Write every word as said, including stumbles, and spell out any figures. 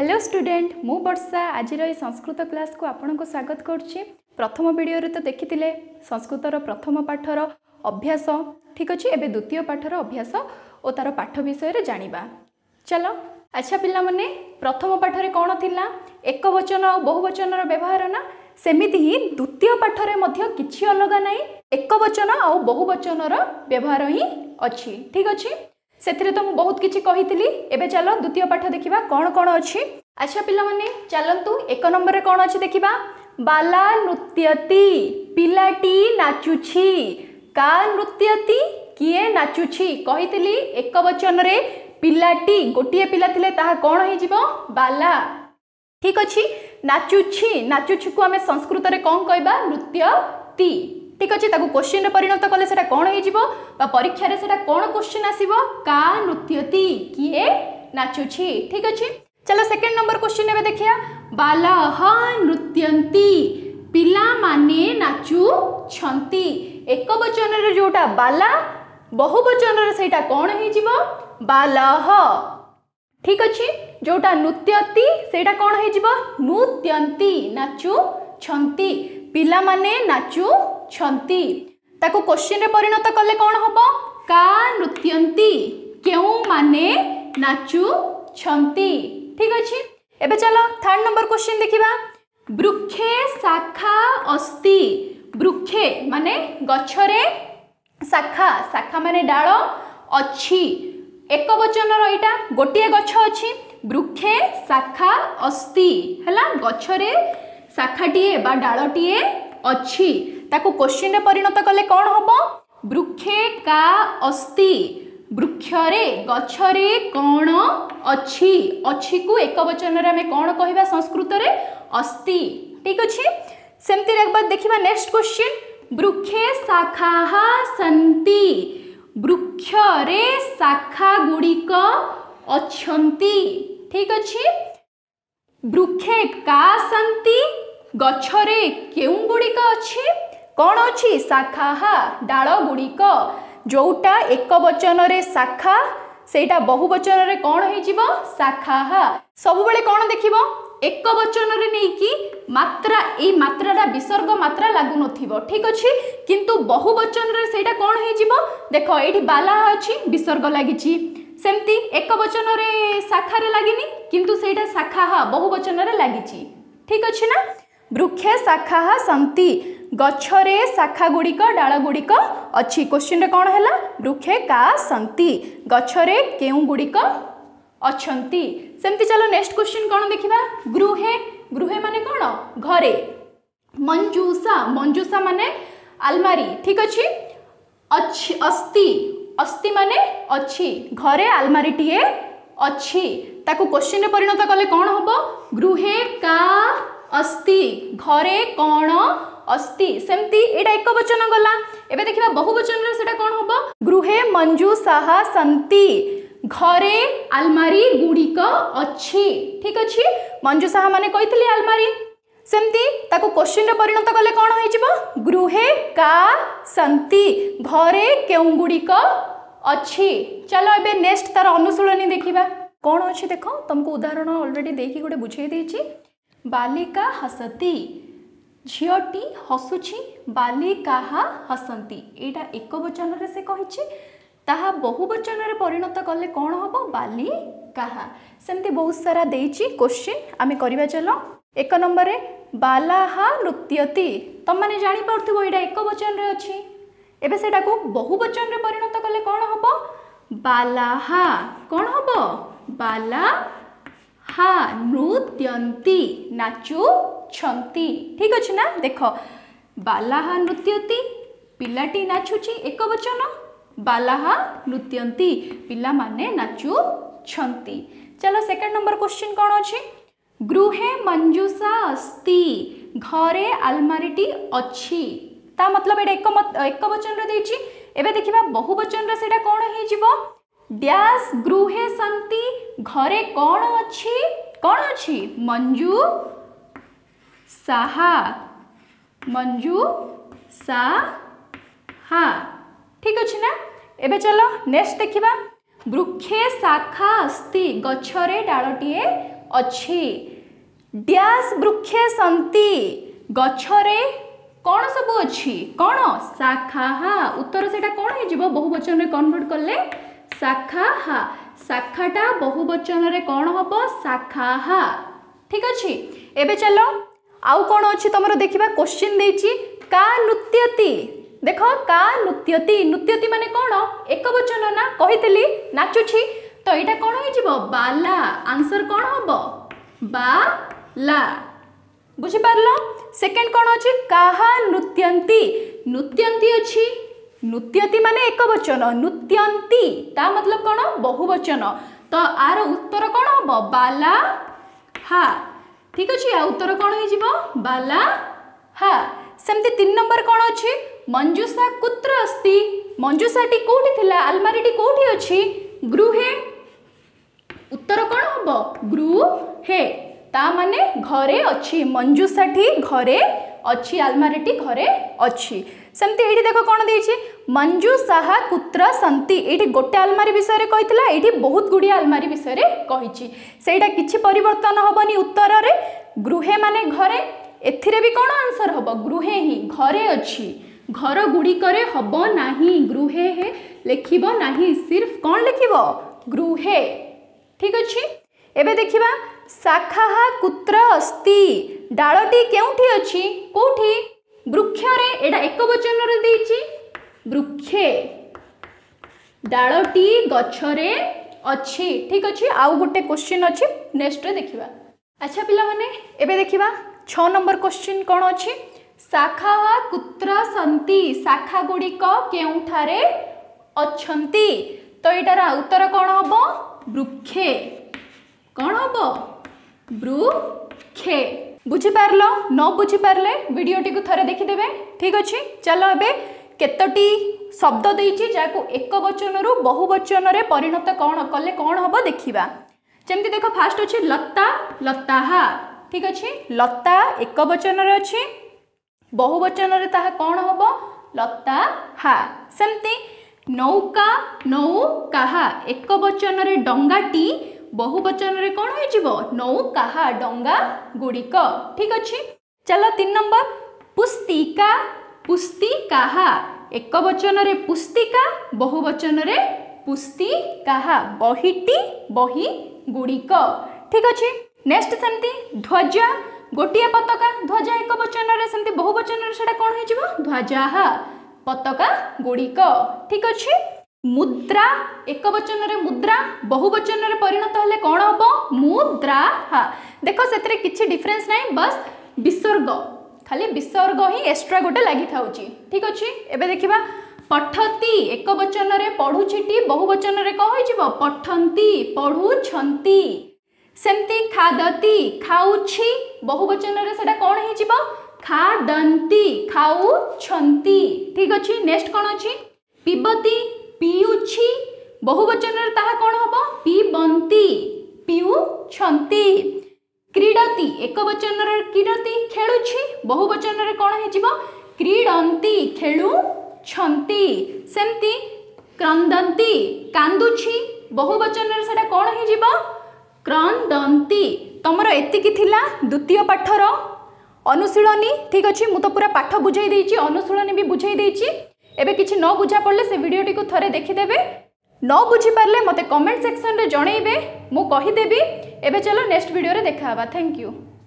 Hello student मु वर्षा आज Sanskrit class को आपण को स्वागत करुच्ची। प्रथम वीडियो तो देखी संस्कृत प्रथम पाठर अभ्यास ठीक अच्छे एवं द्वितीय पाठर अभ्यास और तार पाठ विषय रे जानिबा। चलो अच्छा पिला माने प्रथम पाठरे कौन थिला एक वचन और बहुवचन व्यवहार ना सेमिति ही द्वितीय पाठरे मध्य किछि अलगा नाही एक वचन और बहुवचन व्यवहार ही अछि ठीक अछि। सेथिरे तो मु बहुत किछि कहितली। एबे चलो द्वितीय पाठ देखिबा कौन कौन अछि। अच्छा पिला माने चलंतु एक नंबर रे कौन अछि देखिबा। बाला नृत्यति पिलाटी नाचुछि का नृत्यति किए नाचुछि कहितली एक वचन रे पिलाटी गोटिए पिला थिले ताहा कौन हे जिवो बाला ठीक अछि। नाचुछि नाचुछि को हमें संस्कृत रे कोन कहबा नृत्यति ठीक अच्छे। क्वेश्चन रे परिणत कले सेटा कोन हे जिवो बा परीक्षा रे सेटा कोन क्वेश्चन आसीबो का नृत्यति किए नाचुछि ठीक अच्छे। चलो सेकंड नंबर क्वेश्चन एबे देखिया। बालाह नृत्यंती पिला माने नाचु छंती एक वचन रे जोटा बाला बहुवचन रे सेटा कोन हे जिवो बालाह ठीक अच्छे। जोटा नृत्यति सेटा कोन हे जिवो नृत्यंती नाचु छंती पिला माने नाचु छंती ताको क्वेश्चन रे परिणत कले कौन हम का नृत्यंती क्यों माने नाचु छंती ठीक अच्छे। एबे चलो थर्ड नंबर क्वेश्चन देखिबा। वृक्षे शाखा अस्ति वृक्षे माने गछरे शाखा शाखा माने डाल अछि एक वचन रईटा गोटे गछ अछि वृक्षे शाखा अस्ति हला गछरे शाखाटीए बा डालटीए अछि ताको क्वेश्चन रे परिणत कले कौन हम वृक्षे का अस्ति वृक्षरे गछरे कौन अछि अछि को एक वचन रे हमें कौन कहबा संस्कृत रे अस्ति ठीक अछि। सेमती एक बार देखिबा नेक्स्ट क्वेश्चन। वृक्षे शाखाः सन्ति वृक्षरे शाखा गुड़िक अछंती ठीक अछि। वृक्षे का सन्ति गछरे केउं गुड़िक अछि कौन अच्छी शाखा डाल गुड़िक जोटा एक वचन रे शाखा सेटा बहुवचन रे कौन हो शाखा सब बेले कौन देख एक वचन रे नहीं कि मात्रा ये मात्रा विसर्ग मात्रा लागू न ठीक अच्छे किंतु बहुवचन रे सेटा कौन हो देख ये बाला अच्छी विसर्ग लगी सेमती एक वचन रे शाखा रे लगे किंतु सेटा शाखा बहुवचन रे लगी ठीक अच्छे ना। वृक्षे शाखा सन्ति गछरे शाखा गुड़िक डाल गुड़िक अच्छी क्वेश्चन रे कौन है वृक्षे का सन्ति गछरे केउ गुड़िक अछंती सेमती। चलो नेक्स्ट क्वेश्चन कौन देखिबा। गृहे गृहे माने कौन घरे मंजूषा मंजूषा माने अलमारी ठीक अच्छे। अच्छी अस्ति अस्ति माने अच्छी घरे अलमारी टीए अच्छी ताको क्वेश्चन रे परिणत कले कौन हम गृहे का अस्ति घरे कौन अस्ति सेमती एटा एक वचन गला। एबे देखिबा बहुवचन रे सेटा कौन होबो गृहे मंजूषाः सन्ति घरे अलमारी गुड़िक अछि ठीक अछि। मंजूषाः माने कहितली अलमारी सेमती ताको क्वेश्चन रे परिणत कले कौन होई जिवो गृहे का सन्ति घरे केउ गुड़िक अछि। चलो एबे नेक्स्ट तार अनुशीलनी देखिबा कौन अछि देखो तुमको उदाहरण ऑलरेडी देखि गोटे बुझाई देछि। बालिका हसती झीटी हसुची बालिका हसंती एटा एक वचन रे से कहिछि ताहा बहुवचन रे परिणत कले कौन हबो बालिका सेमती बहुत सारा देछि क्वेश्चन आमे करिबा। चलो एक नंबर रे बालाहा नृत्यति तुम माने जानि पड़थबो एटा एक वचन रे अछि एबे सेटा को बहुवचन रे परिणत कले कौन हबो बालाहा कौन हबो बाला हा नृत्यंती नाचु छंती ठीक अच्छे ना। देख बालाहा नृत्यति पिलाटी नाचुची एक वचन बालाहा नृत्यंती पिला माने नाचु छंती। चलो सेकंड नंबर क्वेश्चन कौन अच्छे गृहे मंजूषा अस्ति घरे अलमारीटी अच्छी ता मतलब एटा एक मत एक वचन रे देछि। एबे देखिबा बहुवचन रे सेटा कौन हे जिवो डैश गृहे सन्ति घरे कौन अच्छी कौन अच्छी मंजू साहा मंजू साहा ठीक अच्छे ना। एबे चलो नेक्स्ट देखिबा। वृक्षे शाखा अस्ति गछरे डालटीए अछि। डैश वृक्षे सन्ति गछरे कौन सब अच्छी कौन शाखा हा उत्तर से कौन हो बहुवचन कन्वर्ट कले शाखा हा शाखाटा बहुवचन रे कौन हम शाखा हा ठीक अच्छे। एबे चलो आउ कौन अच्छी तुम देखा क्वेश्चन देछि का नृत्यति देख का नृत्यति नृत्यति माने कौन एक वचन ना कही नाचुची तो यहाँ कौन हो बाला आंसर कौन हम बाला बुझिपार। सेकेंड कौन अच्छी काहा नृत्यंती नृत्यंती अच्छी नृत्यति माने एक वचन नृत्यंती ता मतलब कौन बहुवचन तो आर उत्तर कौन हम बाला हा ठीक अच्छे आ उत्तर कौन हो बाला हा। सेमती तीन नंबर कौन अच्छी मंजूषा कुत्र अस्ति मंजूषाटी कौटी थिला आलमारीटी कौटी अच्छी गृहे उत्तर कौन हम गृहे ता माने घरे अच्छी मंजूषाठी घरे अच्छी आलमारीटी घरे अच्छी। सेमती ये देख कौन देछि मंजूषा कुत्र सन्ति ये गोटे आलमारी विषय कही ये बहुत गुड़िया आलमारी विषय कही सहीटा किछि परिवर्तन हेनी उत्तर रे गृहे माने घरे एथिरे भी कौन आंसर हम गृहे ही घरे अच्छी घर गुड़िकरे हम ना गृहे हे लिखब ना सिर्फ कौन लिखब गृहे ठीक अच्छे। एबे देखिबा शाखा कुत्र अस्ति डालटी केउठी अछि कोठी वृक्ष रे एडा एक वचन रे देछि वृक्षे डालटी गछ रे अछि ठीक अछि। आउ गोटे क्वेश्चन अछि नेक्स्ट रे देखिबा। अच्छा पिला माने एबे देखिबा छह नंबर क्वेश्चन कोन अछि शाखा कुत्र संति शाखा गुड़िक केउठारे अछंती तो एटारा उत्तर कोन हबो वृक्षे कौन हम वृक्षे बुझिपार न बुझिपारे भिडटी को थरे देखिदेवे ठीक अच्छे। चलो एबे केतोटी शब्द देछि जाको एक वचन रु बहुवचन रे परिणत कौन कले कौन हम देखिबा। जेमती देखो फास्ट अच्छे लता लताहा ठीक अच्छे लता एक वचन रे अच्छे बहुवचन रे ताहा कौन हम लता हा। सेमती नौका नौकाहा एक वचन रे डंगाटी बहुवचन रे कौन हो नौकाहा डंगा गुड़िक ठीक अच्छे। चलो तीन नंबर पुस्तिका पुस्तिकाहा एक वचन रे पुस्तिका बहुवचन रे पुस्तिकाहा बहीटी बही गुड़िक ठीक अच्छे। नेक्स्ट सेमती ध्वजा गोटिया पताका ध्वजा एक वचन रे सेमती बहुवचन रे सेटा कौन हो ध्वजाहा पताका गुड़िक ठीक अच्छे। मुद्रा एक वचन रे मुद्रा बहुवचन रे परिणत हेले कौन हम मुद्रा हा देखो सेतरे किछि डिफरेंस नाही बस विसर्ग खाली विसर्ग ही एक्स्ट्रा गोटे लागि थाउची ठीक अछि। एबे देखिबा पठती एक वचन रे पढुछिटी बहुवचन रे कहो हिजिबो पठंती पढुछंती। सेमती खादती खाउछि बहुवचन रे सेटा कौन हिजिबो खादंती खाउछंती ठीक अछि। नेक्स्ट कोन अछि पिबती पीउछि बहुवचन रे ताहा कौन हम पीबंती पीउछंती। क्रीडती एक वचन रे क्रीडती खेलुछि बहुवचन रे कौन हो क्रीडंती खेलुछंती। सेमती क्रंदंती कांदुछि बहुवचन रे सेटा कौन हो क्रंदंती। तुमरो एतिकी थिला द्वितीय पाठर अनुशीलनी ठीक अछि। मु तो पूरा पाठ बुझाई देछि अनुशीलनी भी बुझाई देछि एबे किछि न बुझा पड़ले से वीडियोटी को थरे देखिदेवे न बुझी पारले मते कमेंट सेक्शन रे जणैबे मु कहि देबी। एबे चलो नेक्स्ट वीडियो रे देखा हबा थैंक यू।